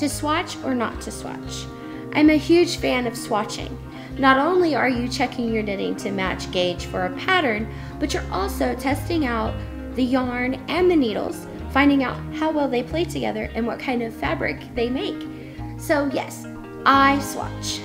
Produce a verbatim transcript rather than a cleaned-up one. to swatch or not to swatch. I'm a huge fan of swatching. Not only are you checking your knitting to match gauge for a pattern, but you're also testing out the yarn and the needles, finding out how well they play together and what kind of fabric they make. So yes, I swatch.